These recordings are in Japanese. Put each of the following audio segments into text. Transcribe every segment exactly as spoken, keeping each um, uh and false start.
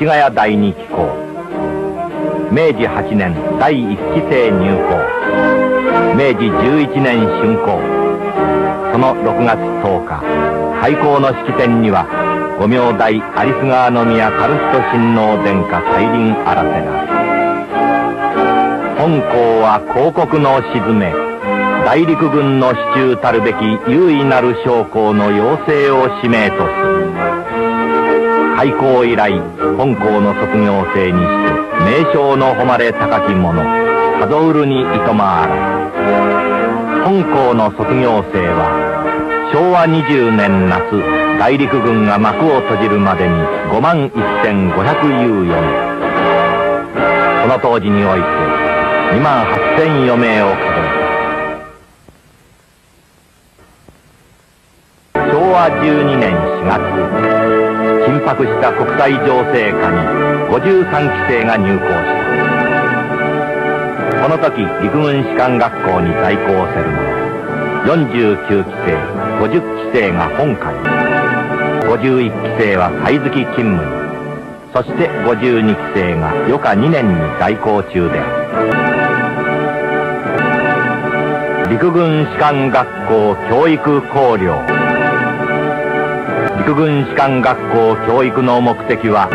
市ヶ谷第二機構、めいじはちねんだいいっきせい入校、めいじじゅういちねん竣工。そのろくがつとおか、開校の式典にはご名代有栖川宮カルスト親王殿下再臨あらせが、本校は広告の鎮め、大陸軍の支柱たるべき優位なる将校の養成を使命とする。開校以来、本校の卒業生にして名称の誉れ高き者、数うるにいとまあら。本校の卒業生は、しょうわにじゅうねん夏、大陸軍が幕を閉じるまでにごまんせんごひゃく猶予名。その当時において、にまんはっせん余命を数えた。しょうわじゅうにねんしがつ、緊迫した国際情勢下にごじゅうさんきせいが入校した。この時陸軍士官学校に在校せるもよんじゅうきゅうきせい、ごじゅっきせいが本科に、ごじゅういっきせいは貝月勤務に、そしてごじゅうにきせいがよかにねんに在校中である。陸軍士官学校教育綱領。陸軍士官学校教育の目的は、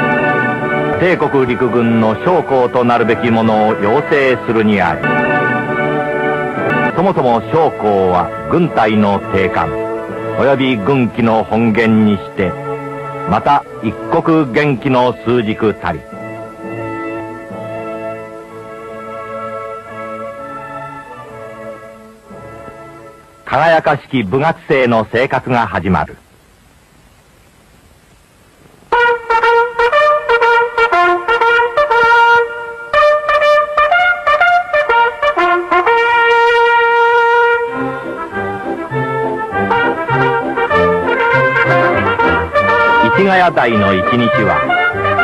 帝国陸軍の将校となるべきものを養成するにあり、そもそも将校は軍隊の定冠及び軍旗の本源にして、また一国元気の枢軸たり。輝かしき部学生の生活が始まる。市ヶ谷台の一日は、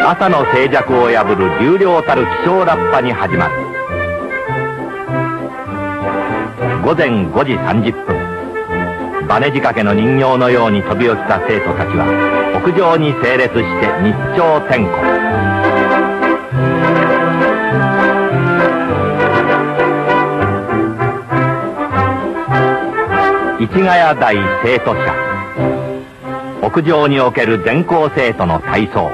朝の静寂を破る流々たる気象ラッパに始まる。ごぜんごじさんじゅっぷん、バネ仕掛けの人形のように飛び起きた生徒たちは屋上に整列して日朝点呼。市ヶ谷大生徒舎、屋上における全校生徒の体操。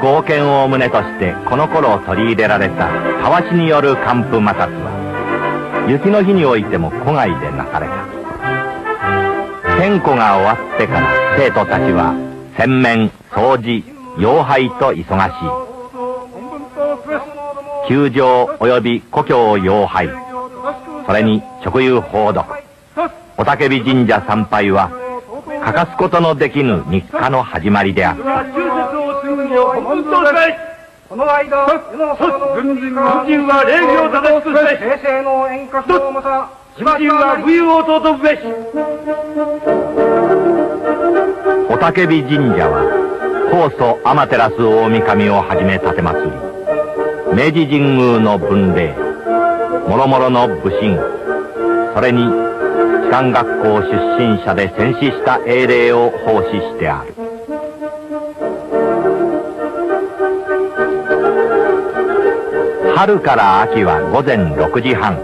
合憲を旨としてこの頃取り入れられたたわしによる寒風摩擦は、雪の日においても戸外でなされた。点呼が終わってから生徒たちは洗面、掃除、養廃と忙しい。球場及び故郷養廃、それに食油放毒、おたけび神社参拝は欠かすことのできぬ日課の始まりであった。この間、軍人は礼儀を正しくすべし、平成の演歌賞もさ、軍人は武勇を尊ぶべし。おたけび神社は、高祖天照大神をはじめ建て祭り、明治神宮の分霊、もろもろの武神、それに士官学校出身者で戦死した英霊を奉仕してある。春から秋はごぜんろくじはん、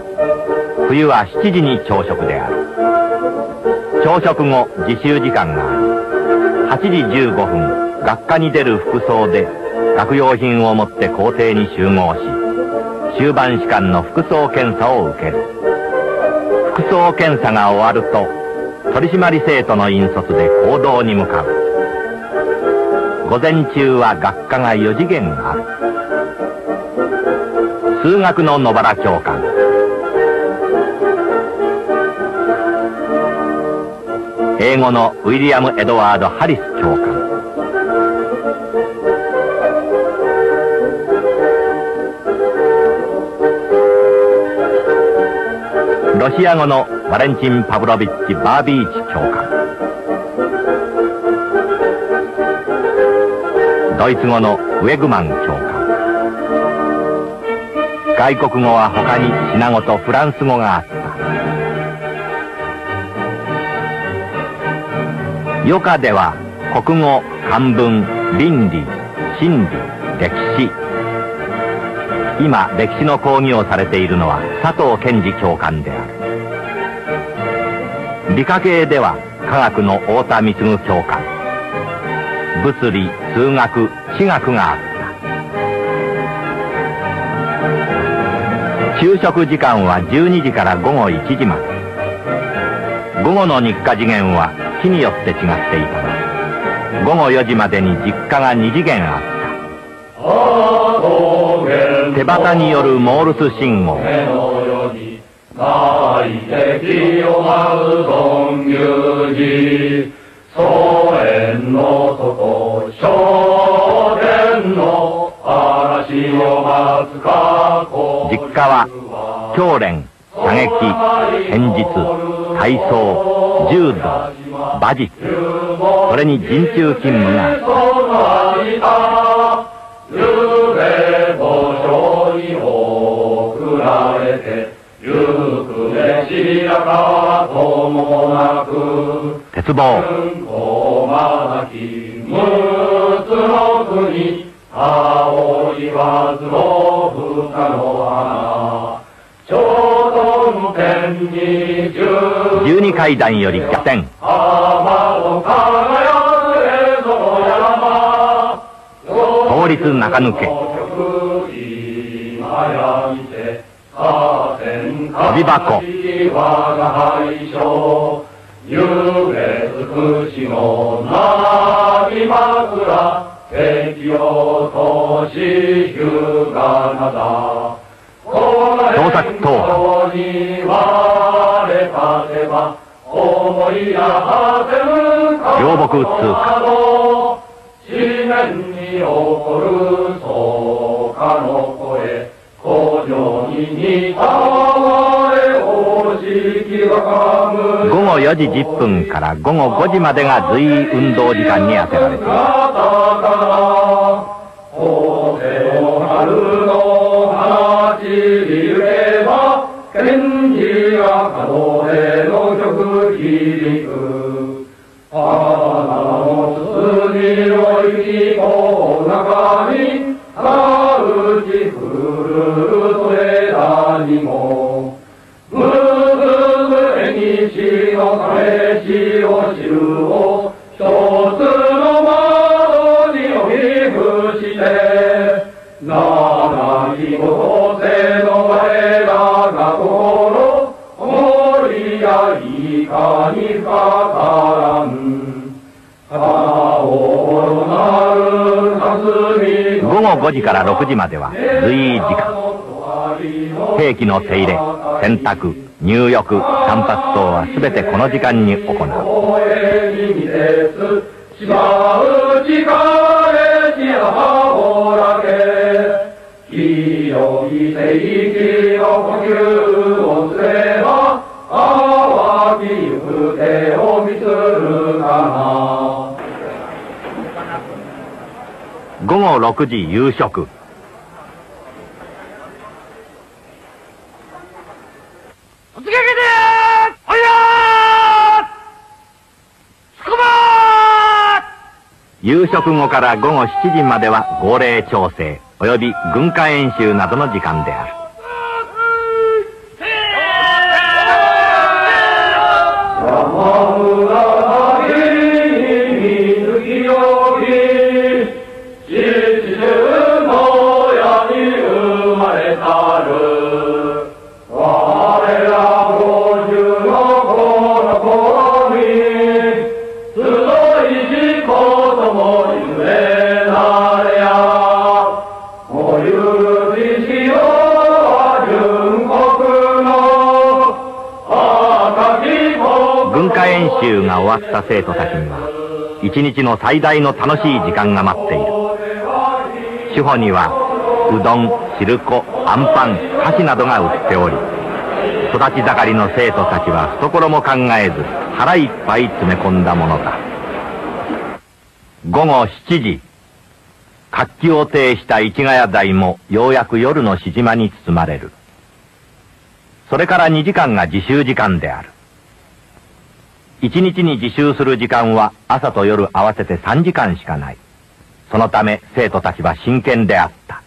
冬はしちじに朝食である。朝食後自習時間があり、はちじじゅうごふん学科に出る服装で学用品を持って校庭に集合し、終盤士官の服装検査を受ける。服装検査が終わると、取締生徒の引率で講堂に向かう。午前中は学科がよじげんある。数学の野原教官、英語のウィリアム・エドワード・ハリス教官、ロシア語のバレンチン・パブロビッチ・バービーチ長官、ドイツ語のウェグマン長官、外国語は他にシナ語とフランス語があった。余暇では国語、漢文、倫理、心理、歴史、今歴史の講義をされているのは佐藤健二教官である。理科系では科学の太田貢教官、物理、数学、地学があった。昼食時間はじゅうにじから午後いちじまで。午後の日課次元は日によって違っていたが、午後よじまでに実家がに次元あった。手旗によるモールス信号、実家は教練、射撃、剣術、体操、柔道、馬術、それに陣中勤務があった。鉄棒、十二階段より逆転、倒立中抜け、飛び箱、創作刀破、両木通過、午後よじじっぷんから午後ごじまでが随意運動時間に充てられている。ごじからろくじまでは随意時間。兵器の手入れ、洗濯、入浴、散髪等は全てこの時間に行う。午後ろくじ夕食。おつけけでおやーつくばー。夕食後から午後しちじまでは号令調整および軍歌演習などの時間である。が終わった生徒たちには一日の最大の楽しい時間が待っている。主歩にはうどん、汁粉、あんパン、菓子などが売っており、そ育ち盛りの生徒たちは懐も考えず腹いっぱい詰め込んだものだ。ごごしちじ、活気を呈した市ヶ谷台もようやく夜の静まに包まれる。それからにじかんが自習時間である。いちにちに自習する時間は朝と夜合わせてさんじかんしかない。そのため生徒たちは真剣であった。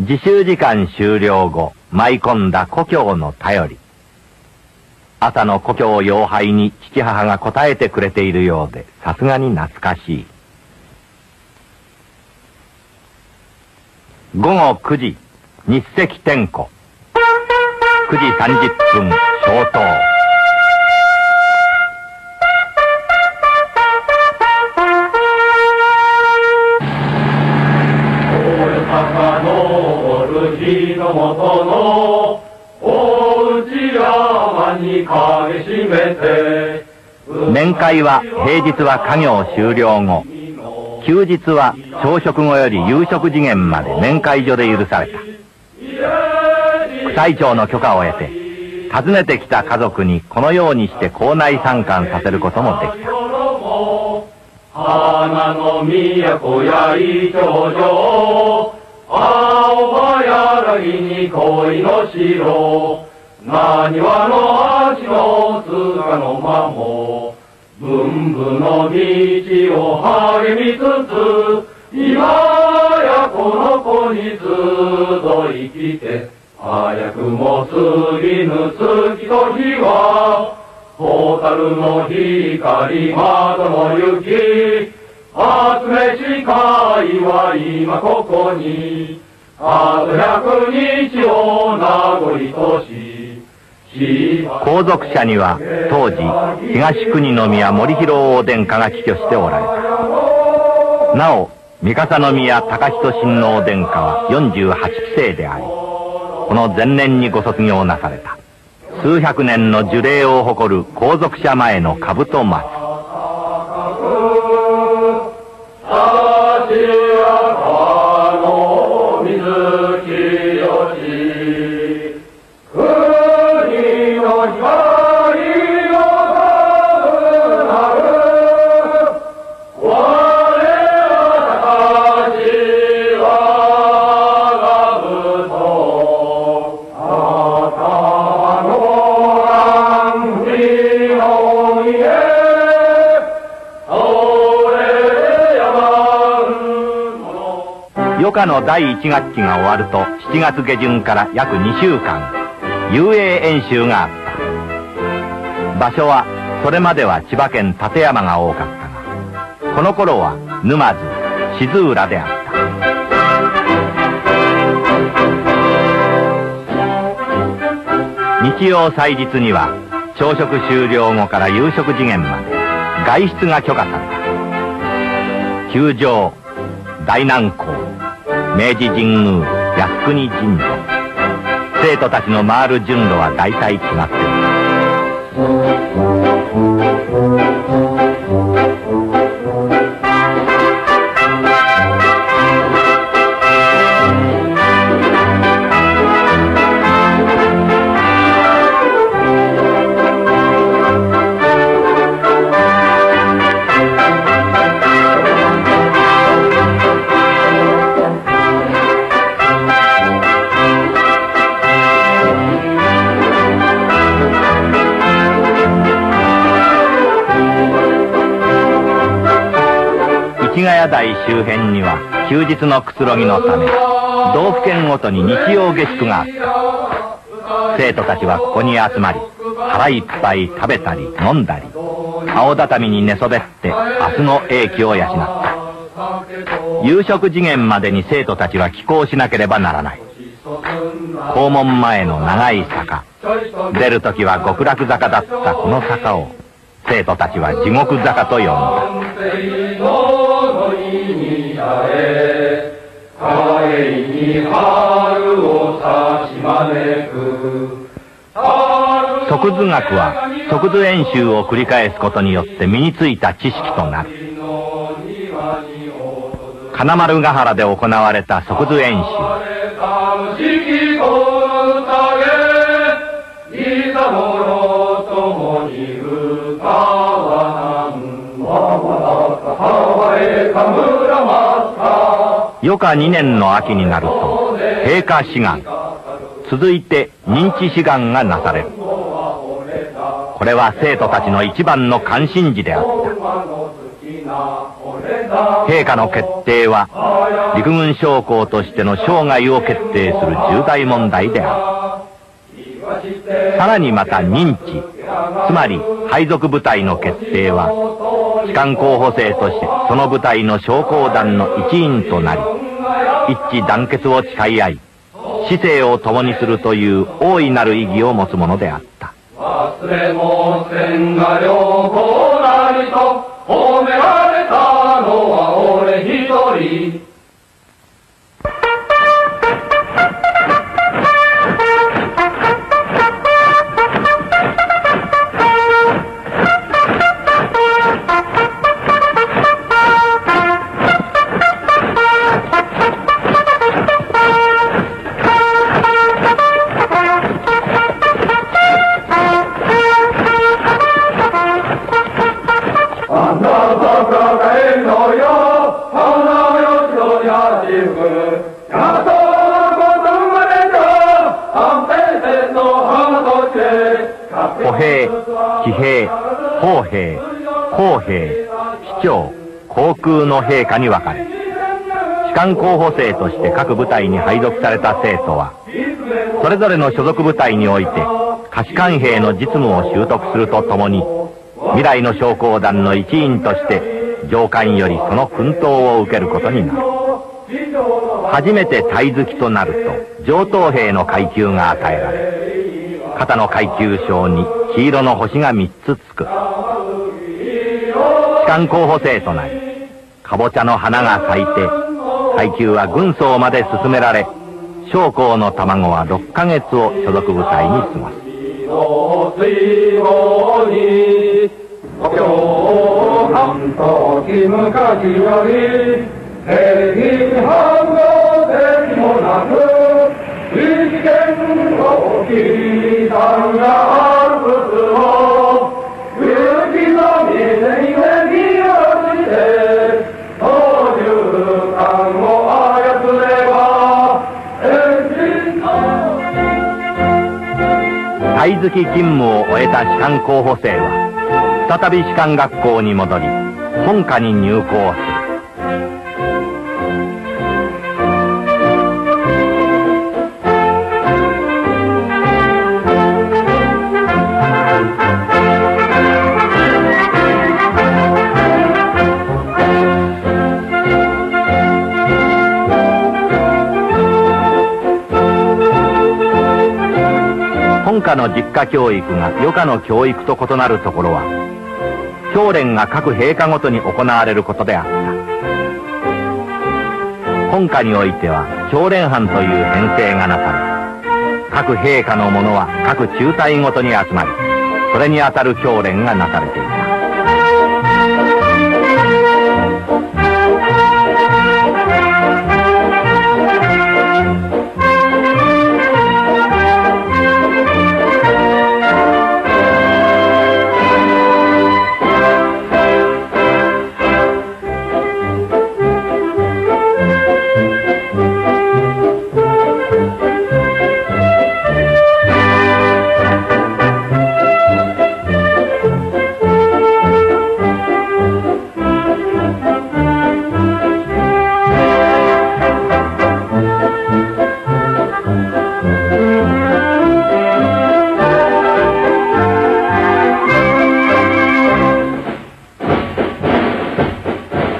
自習時間終了後、舞い込んだ故郷の便り。朝の故郷遥拝に父母が応えてくれているようで、さすがに懐かしい。ごごくじ、日赤点呼。くじさんじゅっぷん、消灯。大阪のお主のもとの大内山に鍵閉めて。面会は平日は家業終了後、休日は朝食後より夕食時限まで面会所で許された。副会長の許可を得て、訪ねてきた家族にこのようにして校内参観させることもできた。花の都や伊調城、青葉柳に恋の城、なにわの足の塚の間も、文武の道を励みつつ、今やこの子にずっと生きて、早くも過ぎぬ月と日は、蛍の光窓の雪、集め誓いは今ここに、あと百日を名残とし。皇族者には当時東国宮森広大殿下が起居しておられた。なお三笠宮高人親王殿下はよんじゅうはちきせいであり、この前年にご卒業なされた。数百年の樹齢を誇る皇族者前の兜松。初夏のだいいちがっきが終わるとしちがつげじゅんから約にしゅうかん遊泳演習があった。場所はそれまでは千葉県館山が多かったが、この頃は沼津、静浦であった。日曜祭日には朝食終了後から夕食時限まで外出が許可された。球場、大南港、明治神宮、靖国神社、生徒たちの回る順路は大体決まってい台周辺には休日のくつろぎのため道府県ごとに日曜下宿があった。生徒たちはここに集まり、腹いっぱい食べたり飲んだり、青畳に寝そべって明日の英気を養った。夕食時限までに生徒たちは帰校しなければならない。校門前の長い坂、出る時は極楽坂だったこの坂を生徒たちは地獄坂と呼んだ。即図学は即図演習を繰り返すことによって身についた知識となる。金丸ヶ原で行われた即図演習、余夏にねんの秋になると閉夏志願、続いて認知志願がなされる。これは生徒たちの一番の関心事であった。陛下の決定は陸軍将校としての生涯を決定する重大問題である。さらにまた認知、つまり配属部隊の決定は士官候補生としてその部隊の将校団の一員となり、一致団結を誓い合い市政を共にするという大いなる意義を持つものであった。忘れもせんが良好なりと褒められたのは俺一人。陛下に分かれ、士官候補生として各部隊に配属された生徒はそれぞれの所属部隊において下士官兵の実務を習得するとともに、未来の将校団の一員として上官よりその薫陶を受けることになる。初めて隊付きとなると上等兵の階級が与えられ、肩の階級章に黄色の星がみっつつく。士官候補生となりかぼちゃの花が咲いて、階級は軍曹まで進められ、将校の卵はろっかげつを所属部隊に過ごす。隊付き勤務を終えた士官候補生は再び士官学校に戻り本科に入校す本科の実家教育が余夏の教育と異なるところは、教練が各閉夏ごとに行われることであった。本科においては教練班という編成がなされ、各閉夏のものは各中隊ごとに集まり、それにあたる教練がなされていた。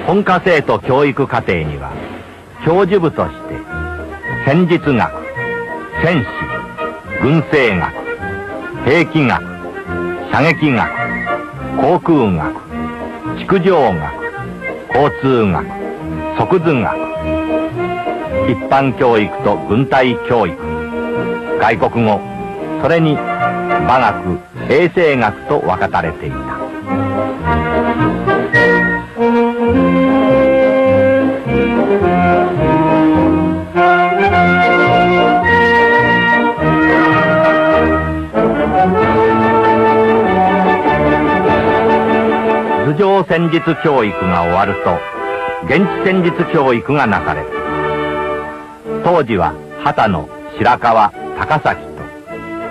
文化生徒教育課程には教授部として戦術学、戦史、軍政学、兵器学、射撃学、航空学、築城学、交通学、測図学、一般教育と軍隊教育、外国語、それに馬学、衛生学と分かたれていた。Thank you. 戦術教育が終わると現地戦術教育がなされる。当時は秦野、白河、高崎と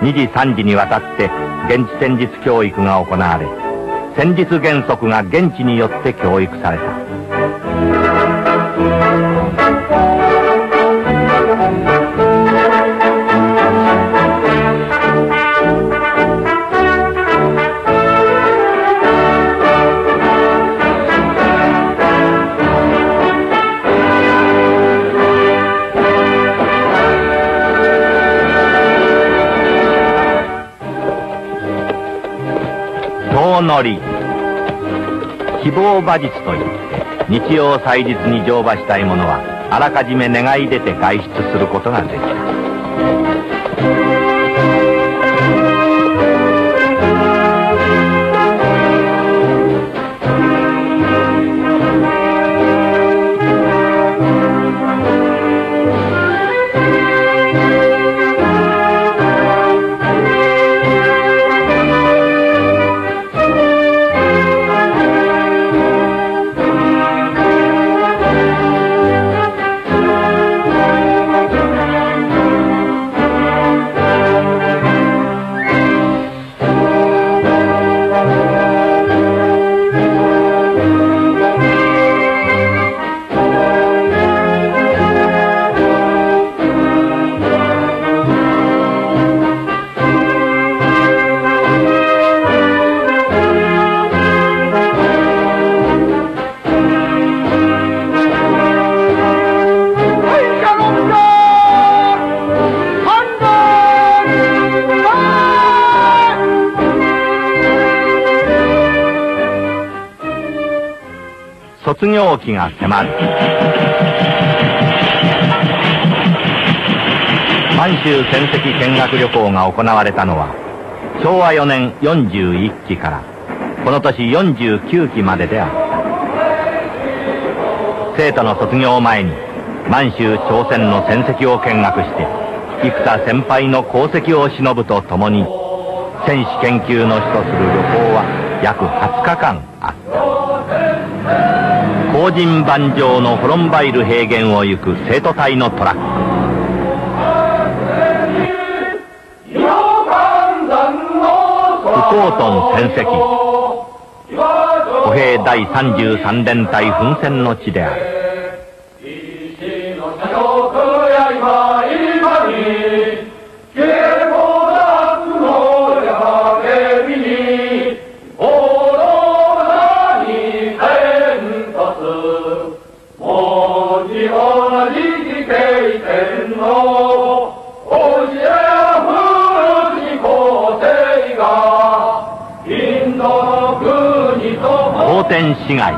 にじさんじにわたって現地戦術教育が行われ、戦術原則が現地によって教育された。希望馬術といって日曜祭日に乗馬したい者はあらかじめ願い出て外出することができた。卒業期が迫る。満州戦績見学旅行が行われたのはしょうわよねんよんじゅういっきからこの年よんじゅうきゅうきまでであった。生徒の卒業前に満州朝鮮の戦績を見学して幾多先輩の功績を偲ぶとともに戦史研究の史とする旅行は約はつかかんあった。高人盤上のホロンバイル平原を行く生徒隊のトラック。不幸トン戦績歩兵第さんじゅうさん連隊奮戦の地である。天市街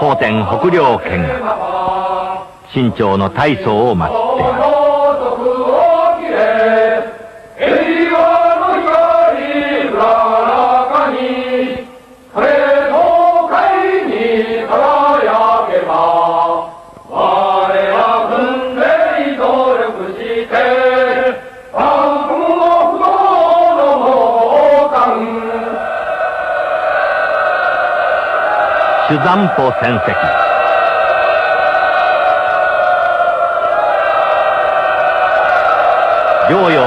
奉天北陵見学、清朝の大僧を待っています。朱山浦戦績遼陽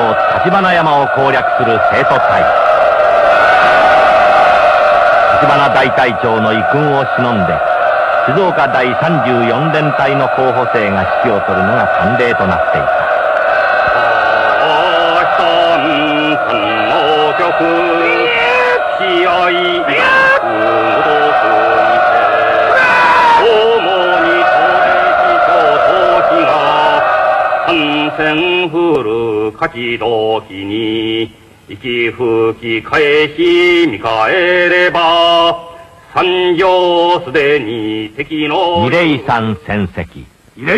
橘山を攻略する生徒隊。橘大隊長の威勲を偲んで静岡第さんじゅうよん連隊の候補生が指揮を執るのが慣例となっていた。書きどきに息吹き返し見返れば三条すでに敵の二礼三戦績二礼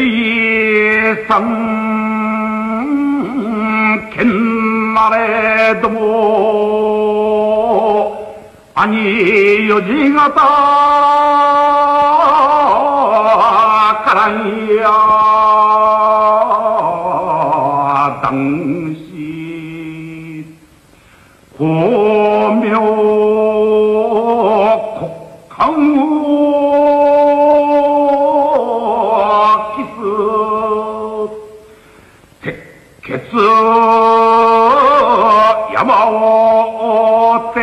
三剣なれども兄よじがたからんや良師光明国家を期す鉄血山を追って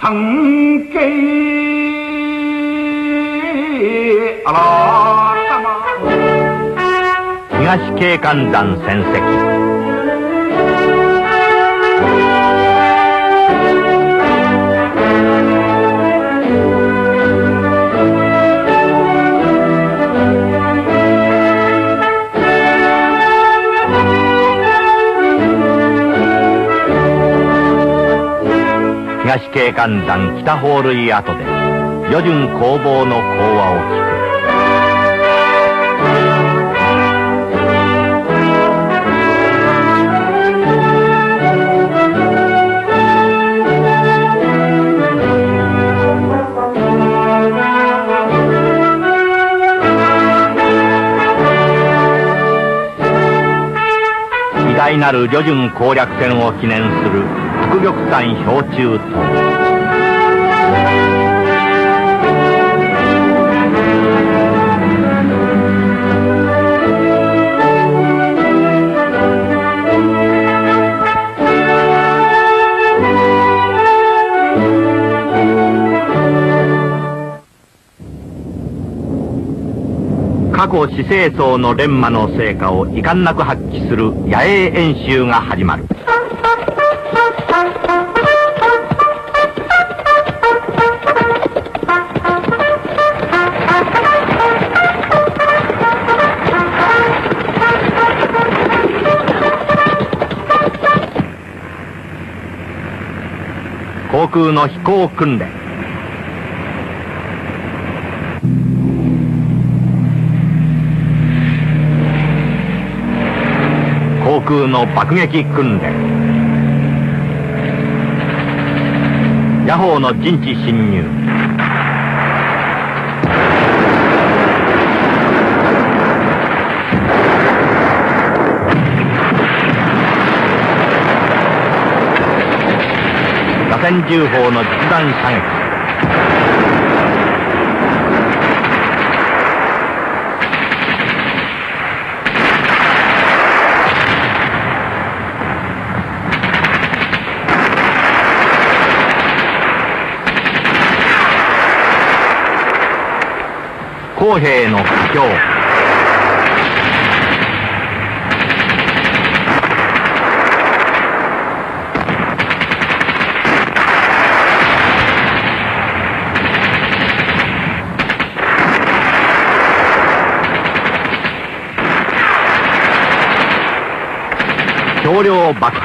三景あら東慶観山戦績東慶観山北方類跡で旅順攻防の講話を聞く。偉大なる旅順攻略戦を記念する白玉山標柱塔、過去四聖僧の錬磨の成果を遺憾なく発揮する野営演習が始まる。航空の飛行訓練。航空の爆撃訓練。野砲の陣地侵入。螺旋銃砲の実弾射撃。工兵の苦境。橋梁爆破。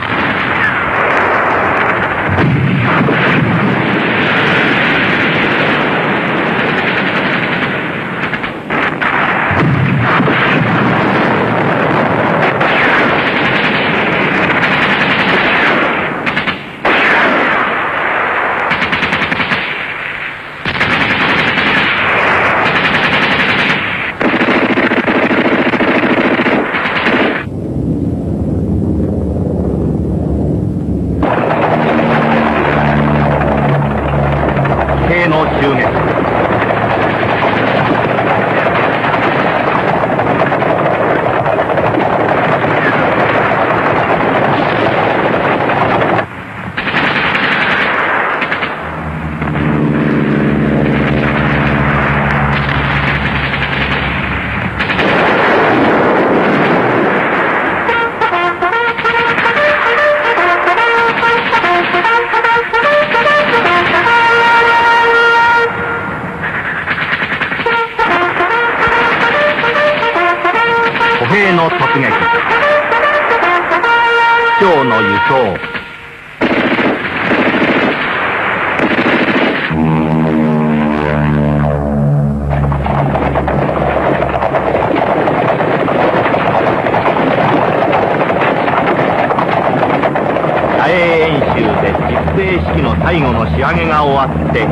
最後の仕上げが終わってろく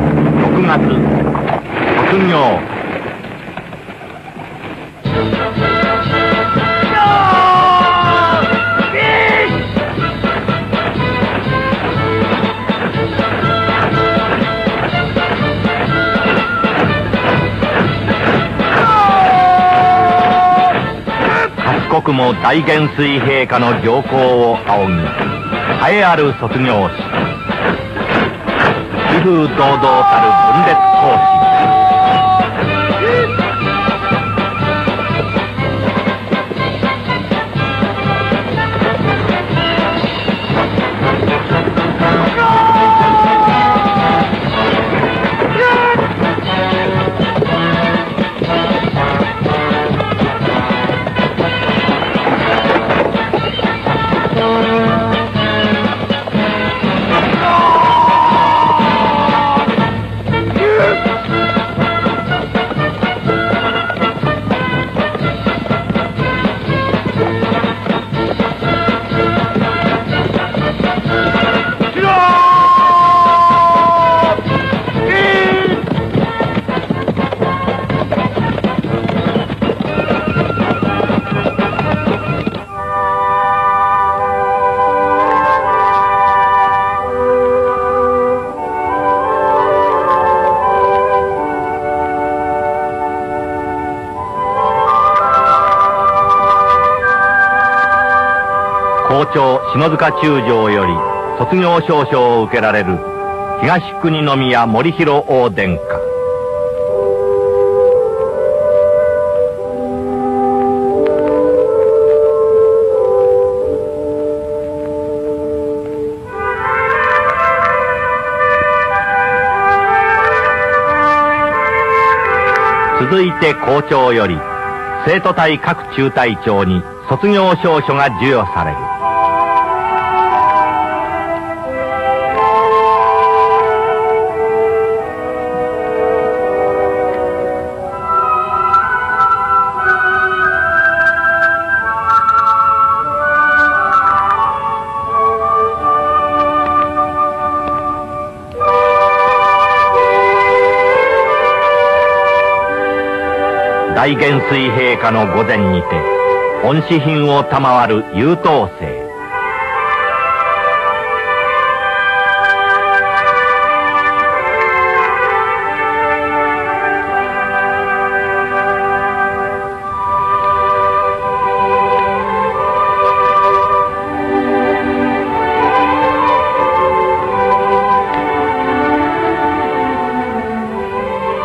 がつ卒業。僕も大元帥陛下の行幸を仰ぎ、栄えある卒業式、威風堂々たる分裂行進、篠塚中将より卒業証書を受けられる東国宮守広王殿下、続いて校長より生徒隊各中隊長に卒業証書が授与される。大元帥陛下の御前にて恩賜品を賜る優等生、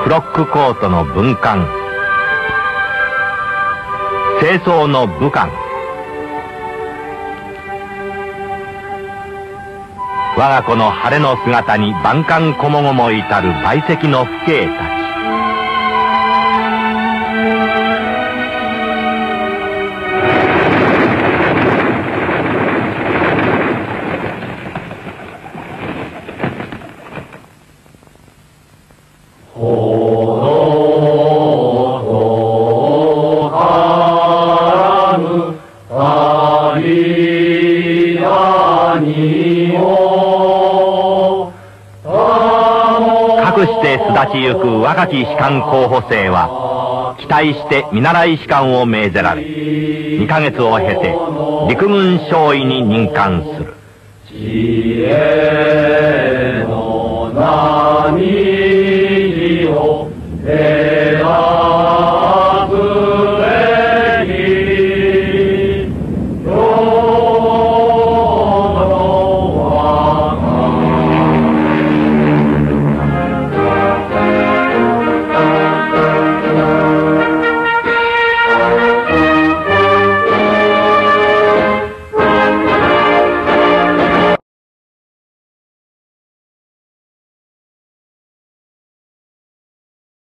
フロックコートの文官、清掃の武官、我が子の晴れの姿に万感こもごも至る陪席の父兄たち、若き士官候補生は期待して見習い士官を命ぜられ、にかげつを経て陸軍少尉に任官する。